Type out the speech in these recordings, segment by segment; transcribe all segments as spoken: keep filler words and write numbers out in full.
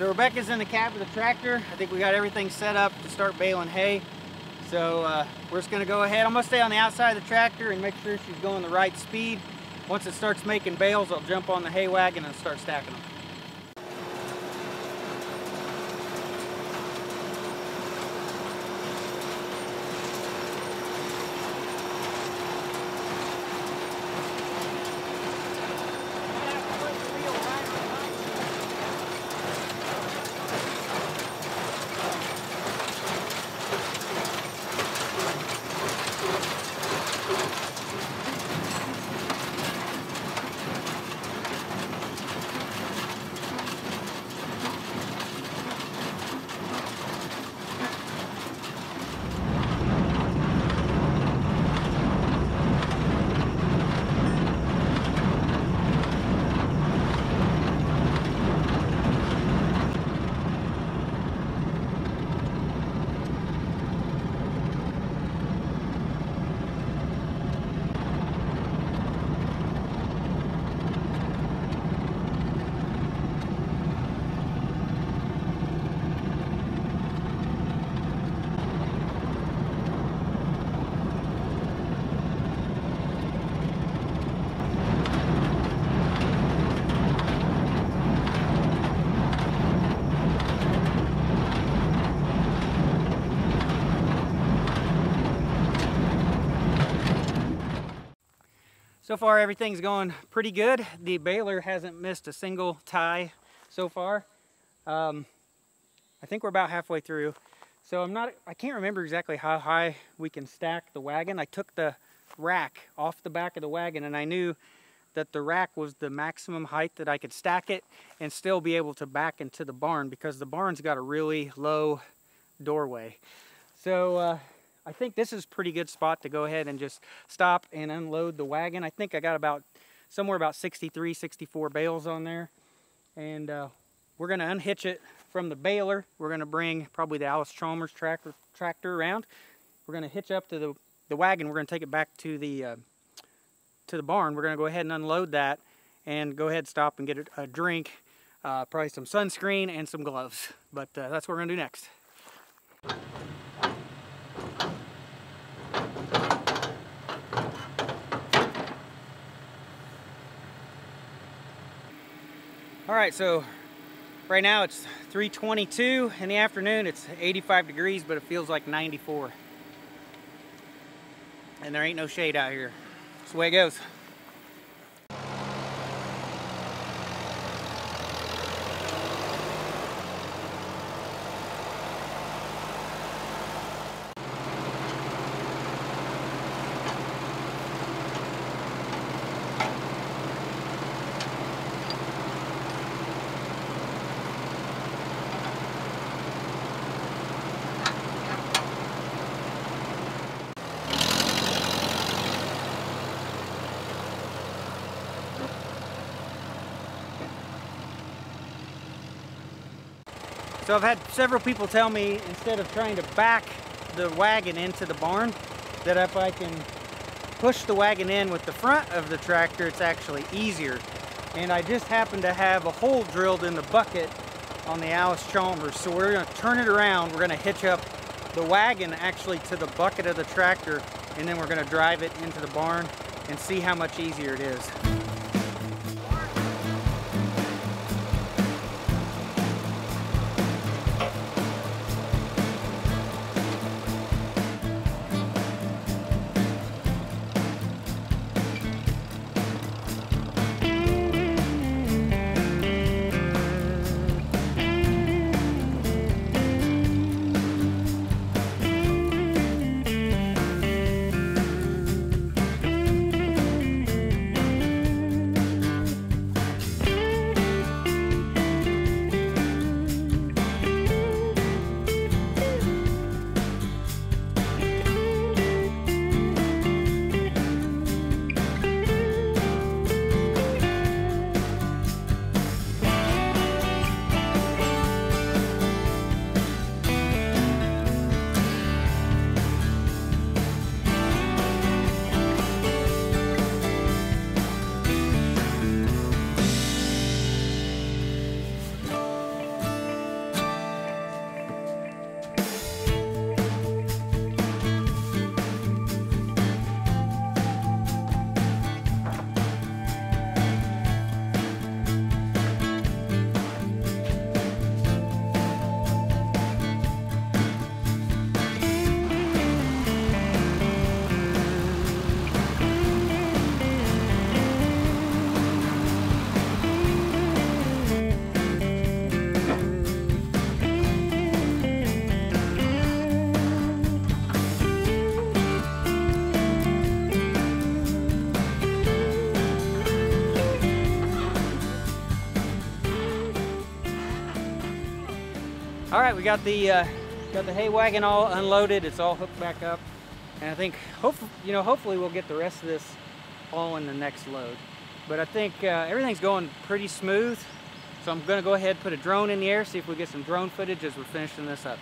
So Rebecca's in the cab with the tractor. I think we got everything set up to start baling hay. So uh, we're just gonna go ahead. I'm gonna stay on the outside of the tractor and make sure she's going the right speed. Once it starts making bales, I'll jump on the hay wagon and start stacking them. So far, everything's going pretty good. The baler hasn't missed a single tie so far. Um, I think we're about halfway through. So I'm not, I can't remember exactly how high we can stack the wagon. I took the rack off the back of the wagon and I knew that the rack was the maximum height that I could stack it and still be able to back into the barn because the barn's got a really low doorway. So, uh, I think this is a pretty good spot to go ahead and just stop and unload the wagon. I think I got about somewhere about sixty-three, sixty-four bales on there. And uh, we're going to unhitch it from the baler. We're going to bring probably the Allis-Chalmers tractor, tractor around. We're going to hitch up to the, the wagon. We're going to take it back to the, uh, to the barn. We're going to go ahead and unload that and go ahead, stop and get a, a drink, uh, probably some sunscreen and some gloves. But uh, that's what we're going to do next. All right, so right now it's three twenty-two in the afternoon. It's eighty-five degrees, but it feels like ninety-four. And there ain't no shade out here. That's the way it goes. So I've had several people tell me, instead of trying to back the wagon into the barn, that if I can push the wagon in with the front of the tractor, it's actually easier. And I just happen to have a hole drilled in the bucket on the Allis-Chalmers. So we're gonna turn it around, we're gonna hitch up the wagon actually to the bucket of the tractor, and then we're gonna drive it into the barn and see how much easier it is. All right, we got the uh, got the hay wagon all unloaded. It's all hooked back up, and I think hope you know hopefully we'll get the rest of this all in the next load. But I think uh, everything's going pretty smooth. So I'm gonna go ahead and put a drone in the air, see if we get some drone footage as we're finishing this up.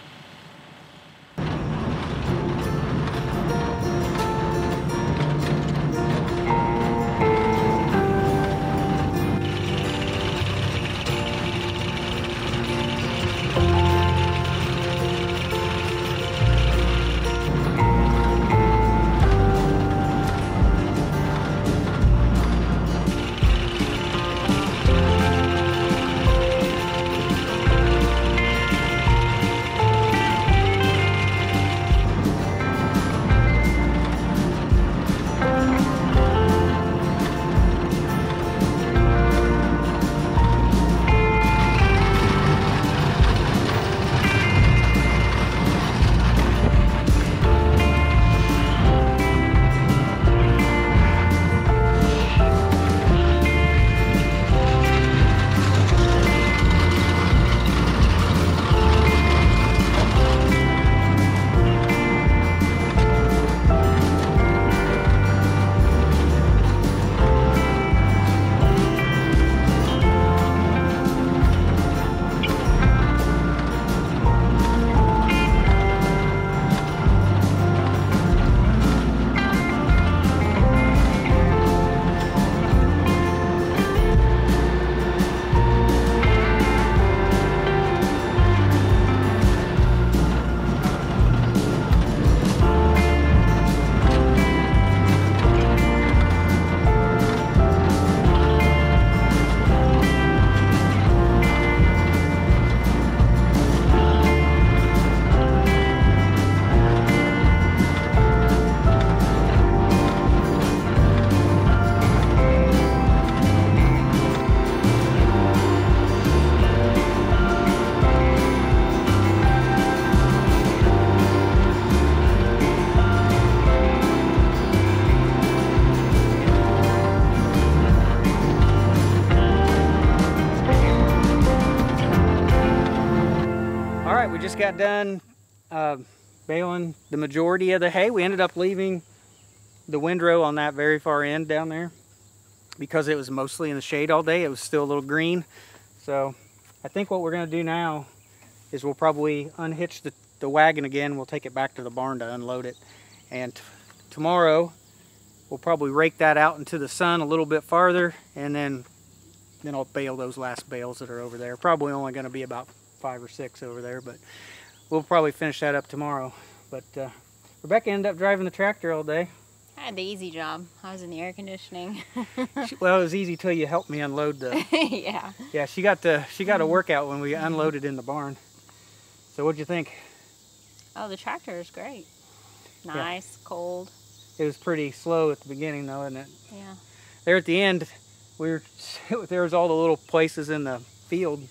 Got done uh, baling the majority of the hay. We ended up leaving the windrow on that very far end down there because it was mostly in the shade all day. It was still a little green. So I think what we're going to do now is we'll probably unhitch the, the wagon again. We'll take it back to the barn to unload it. And t tomorrow we'll probably rake that out into the sun a little bit farther, and then, then I'll bale those last bales that are over there. Probably only going to be about five or six over there, but we'll probably finish that up tomorrow. But uh, Rebecca ended up driving the tractor all day. I had the easy job. I was in the air conditioning. she, well, it was easy till you helped me unload the. yeah. Yeah, she got the she got a workout when we unloaded in the barn. So what'd you think? Oh, the tractor is great. Nice, yeah. Cold. It was pretty slow at the beginning, though, isn't it? Yeah. There at the end, we were there was all the little places in the field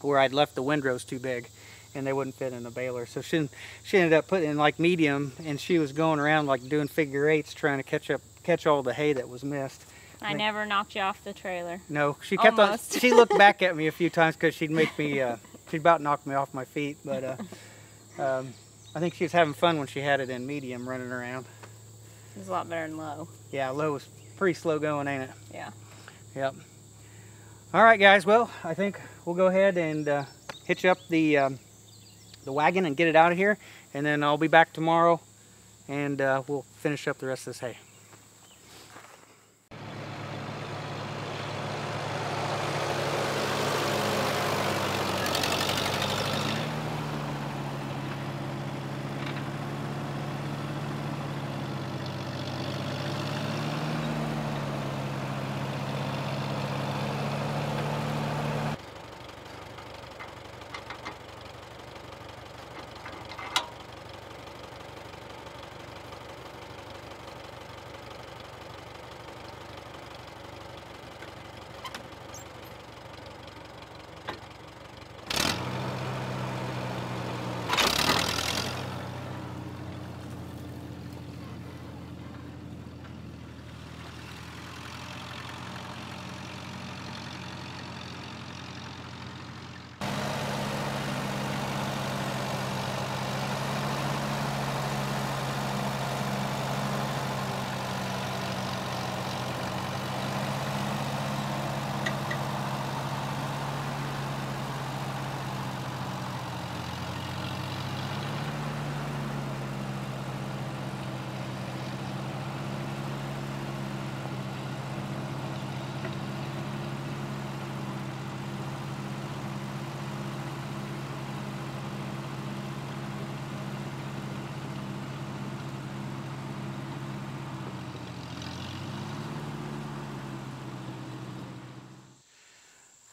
where I'd left the windrows too big and they wouldn't fit in the baler. So she, she ended up putting in like medium, and she was going around like doing figure eights trying to catch up, catch all the hay that was missed. I, I mean, never knocked you off the trailer. No, she kept Almost. on, she looked back at me a few times because she'd make me, uh, she'd about knock me off my feet. But uh, um, I think she was having fun when she had it in medium running around. It was a lot better than low. Yeah, low was pretty slow going, ain't it? Yeah. Yep. All right, guys, well, I think we'll go ahead and uh, hitch up the, um, the wagon and get it out of here, and then I'll be back tomorrow, and uh, we'll finish up the rest of this hay.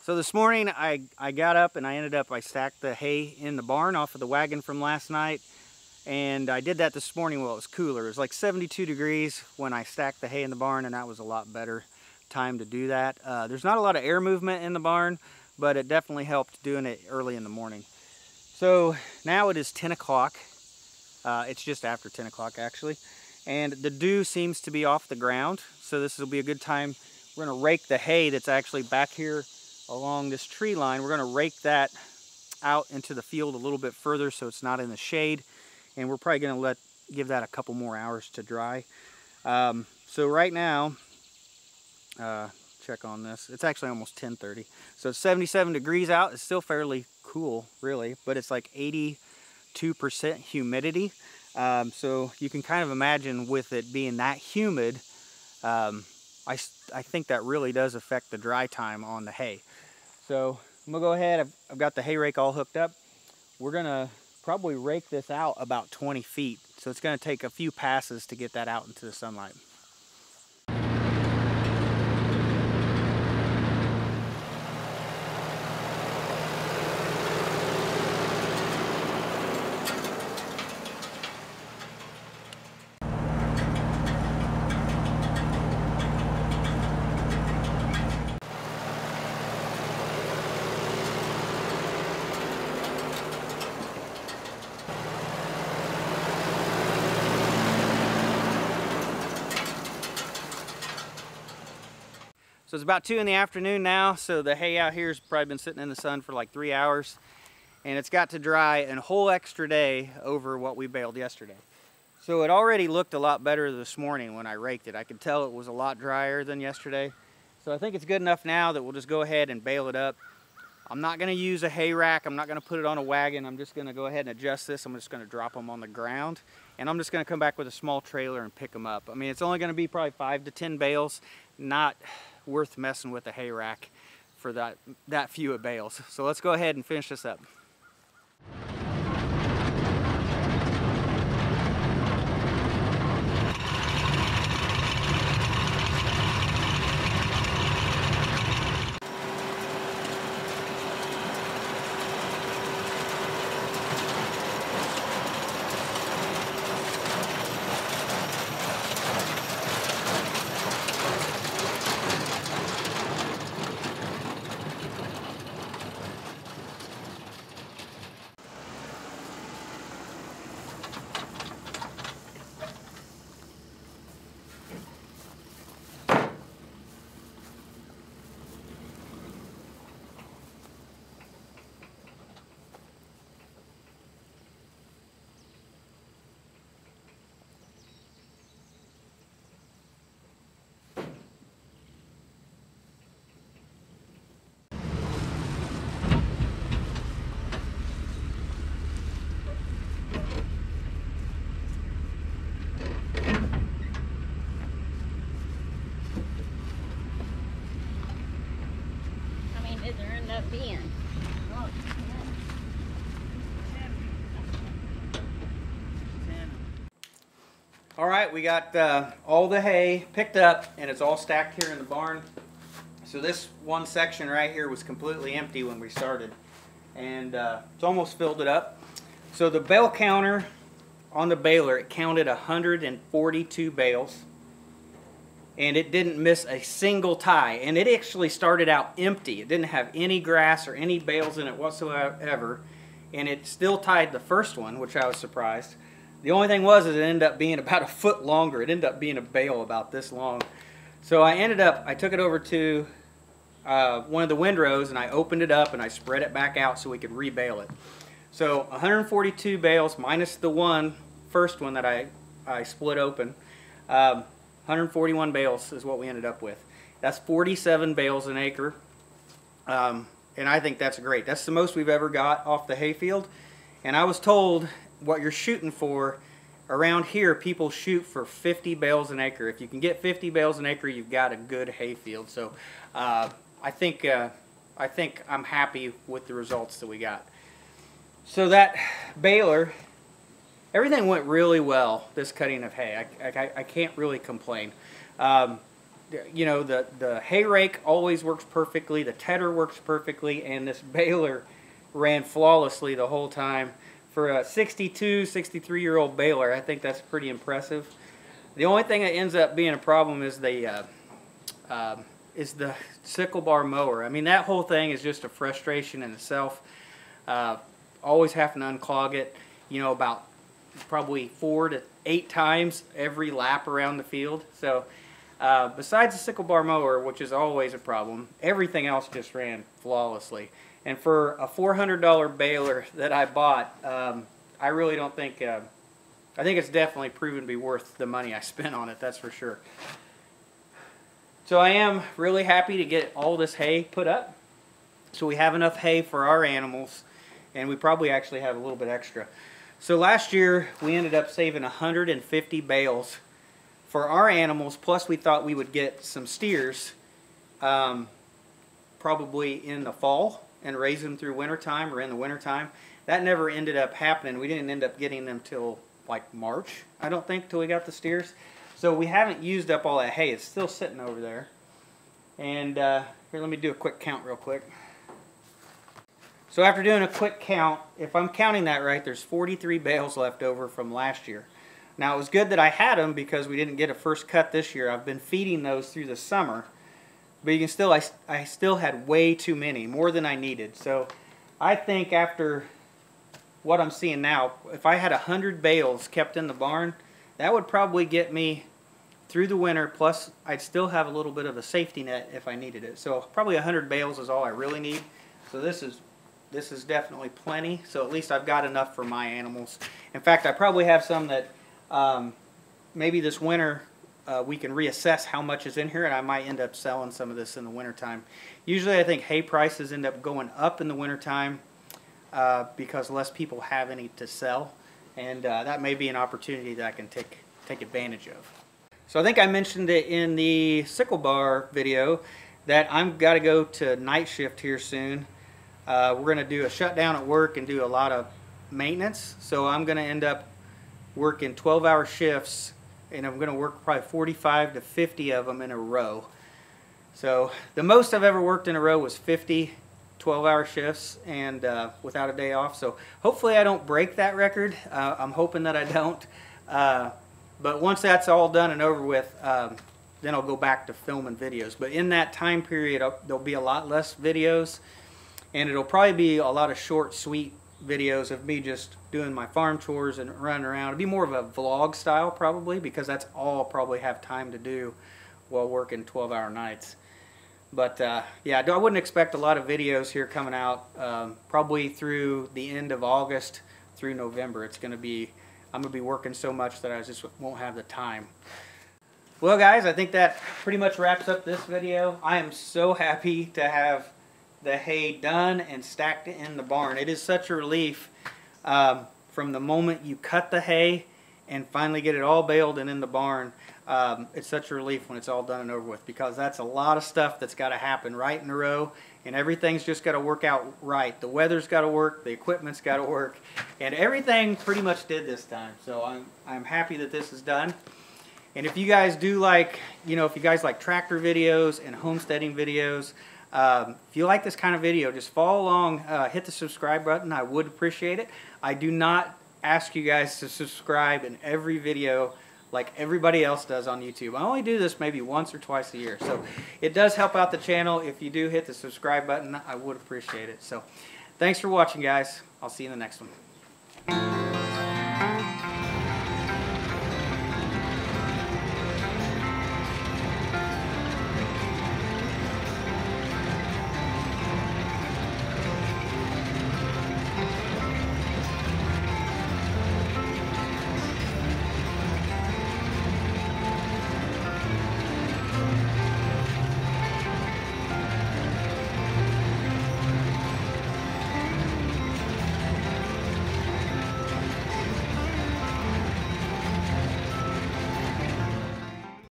So this morning I, I got up and I ended up, I stacked the hay in the barn off of the wagon from last night. And I did that this morning while it was cooler. It was like seventy-two degrees when I stacked the hay in the barn, and that was a lot better time to do that. Uh, there's not a lot of air movement in the barn, but it definitely helped doing it early in the morning. So now it is ten o'clock. Uh, it's just after ten o'clock actually. And the dew seems to be off the ground. So this will be a good time. We're gonna rake the hay that's actually back here along this tree line. We're gonna rake that out into the field a little bit further so it's not in the shade. And we're probably gonna let give that a couple more hours to dry. Um, so right now, uh, check on this, it's actually almost ten thirty. So it's seventy-seven degrees out, it's still fairly cool really, but it's like eighty-two percent humidity. Um, so you can kind of imagine with it being that humid, um, I, I think that really does affect the dry time on the hay. So I'm gonna go ahead, I've, I've got the hay rake all hooked up. We're gonna probably rake this out about twenty feet. So it's gonna take a few passes to get that out into the sunlight. So it's about two in the afternoon now, so the hay out here has probably been sitting in the sun for like three hours, and it's got to dry a whole extra day over what we baled yesterday. So it already looked a lot better this morning when I raked it. I could tell it was a lot drier than yesterday. So I think it's good enough now that we'll just go ahead and bale it up. I'm not gonna use a hay rack, I'm not gonna put it on a wagon, I'm just gonna go ahead and adjust this, I'm just gonna drop them on the ground, and I'm just gonna come back with a small trailer and pick them up. I mean, it's only gonna be probably five to ten bales, not worth messing with a hay rack for that, that few of bales. So let's go ahead and finish this up. All right, we got uh, all the hay picked up, and it's all stacked here in the barn. So this one section right here was completely empty when we started, and uh, it's almost filled it up. So the bale counter on the baler, it counted one hundred forty-two bales, and it didn't miss a single tie. And it actually started out empty. It didn't have any grass or any bales in it whatsoever, and it still tied the first one, which I was surprised. The only thing was is it ended up being about a foot longer. It ended up being a bale about this long. So I ended up, I took it over to uh, one of the windrows, and I opened it up and I spread it back out so we could rebale it. So one hundred forty-two bales minus the one, first one that I, I split open, um, one hundred forty-one bales is what we ended up with. That's forty-seven bales an acre, um, and I think that's great. That's the most we've ever got off the hayfield, and I was told what you're shooting for around here, people shoot for fifty bales an acre. If you can get fifty bales an acre, you've got a good hay field. So uh, I think uh, I think I'm happy with the results that we got. So that baler, everything went really well, this cutting of hay. I, I, I can't really complain. Um, you know, the, the hay rake always works perfectly, the tedder works perfectly, and this baler ran flawlessly the whole time. For a sixty-two, sixty-three-year-old baler, I think that's pretty impressive. The only thing that ends up being a problem is the, uh, uh, is the sickle bar mower. I mean, that whole thing is just a frustration in itself. Uh, always having to unclog it, you know, about probably four to eight times every lap around the field. So, uh, besides the sickle bar mower, which is always a problem, everything else just ran flawlessly. And for a four hundred dollar baler that I bought, um, I really don't think, uh, I think it's definitely proven to be worth the money I spent on it, that's for sure. So I am really happy to get all this hay put up. So we have enough hay for our animals, and we probably actually have a little bit extra. So last year, we ended up saving one hundred fifty bales for our animals, plus we thought we would get some steers um, probably in the fall and raise them through winter time or in the winter time. That never ended up happening. We didn't end up getting them till like March, I don't think, till we got the steers. So we haven't used up all that hay. It's still sitting over there. And uh, here, let me do a quick count real quick. So after doing a quick count, if I'm counting that right, there's forty-three bales left over from last year. Now it was good that I had them because we didn't get a first cut this year. I've been feeding those through the summer. But you can still, I, I still had way too many, more than I needed. So I think after what I'm seeing now, if I had one hundred bales kept in the barn, that would probably get me through the winter, plus I'd still have a little bit of a safety net if I needed it. So probably one hundred bales is all I really need. So this is, this is definitely plenty. So at least I've got enough for my animals. In fact, I probably have some that um, maybe this winter, Uh, we can reassess how much is in here, and I might end up selling some of this in the wintertime. Usually I think hay prices end up going up in the wintertime uh, because less people have any to sell, and uh, that may be an opportunity that I can take, take advantage of. So I think I mentioned it in the sickle bar video that I've got to go to night shift here soon. Uh, we're going to do a shutdown at work and do a lot of maintenance, so I'm going to end up working twelve hour shifts, and I'm going to work probably forty-five to fifty of them in a row. So the most I've ever worked in a row was fifty twelve hour shifts and uh, without a day off. So hopefully I don't break that record. Uh, I'm hoping that I don't. Uh, but once that's all done and over with, um, then I'll go back to filming videos. But in that time period, I'll, there'll be a lot less videos, and it'll probably be a lot of short, sweet videos of me just doing my farm chores and running around. It'd be more of a vlog style probably, because that's all I'll probably have time to do while working twelve hour nights. But uh, yeah, I wouldn't expect a lot of videos here coming out um, probably through the end of August through November. It's going to be, I'm going to be working so much that I just won't have the time. Well guys, I think that pretty much wraps up this video. I am so happy to have the hay done and stacked in the barn. It is such a relief um, from the moment you cut the hay and finally get it all baled and in the barn. Um, it's such a relief when it's all done and over with, because that's a lot of stuff that's got to happen right in a row, and everything's just got to work out right. The weather's got to work, the equipment's got to work, and everything pretty much did this time. So I'm, I'm happy that this is done. And if you guys do like, you know, if you guys like tractor videos and homesteading videos, Um, if you like this kind of video, just follow along, uh, hit the subscribe button. I would appreciate it. I do not ask you guys to subscribe in every video like everybody else does on YouTube. I only do this maybe once or twice a year. So it does help out the channel. If you do hit the subscribe button, I would appreciate it. So thanks for watching, guys. I'll see you in the next one.